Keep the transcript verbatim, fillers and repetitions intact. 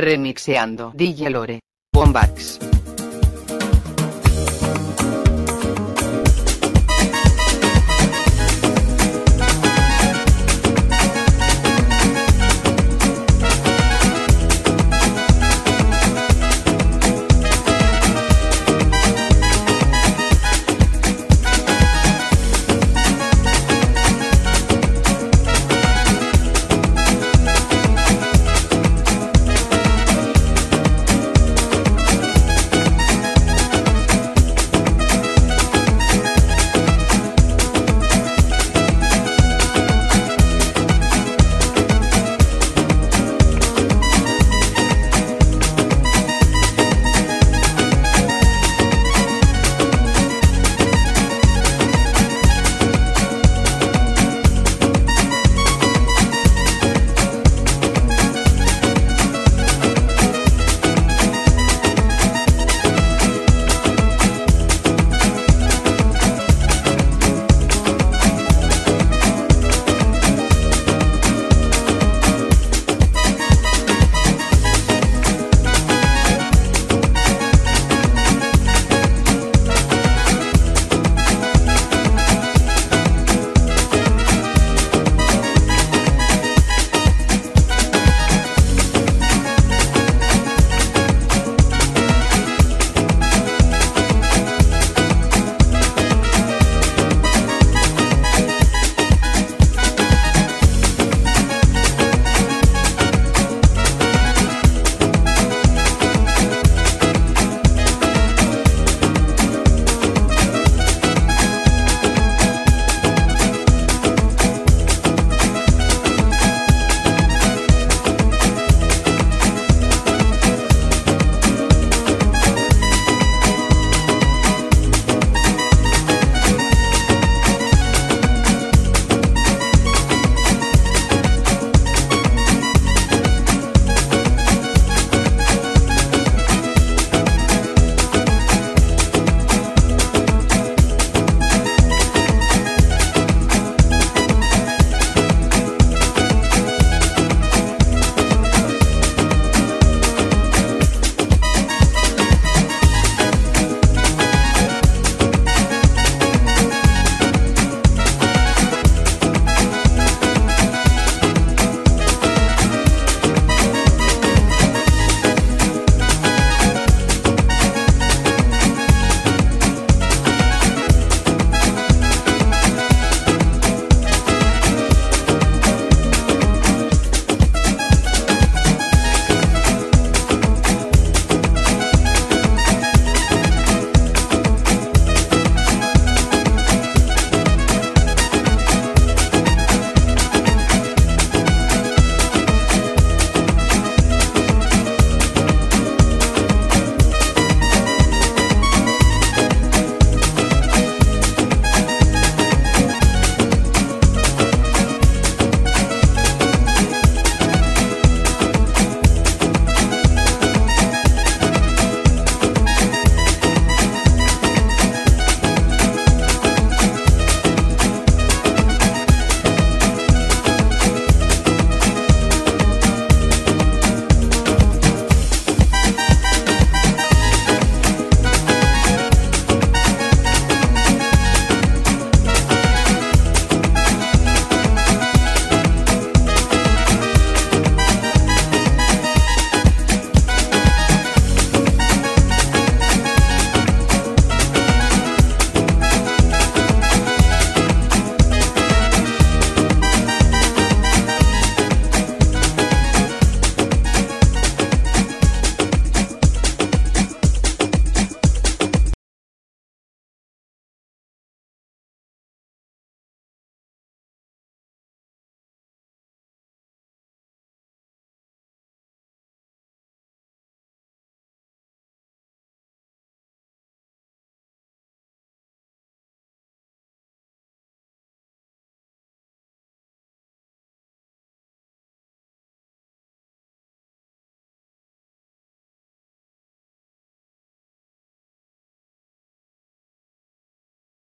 Remixeando D J Lore Bombas.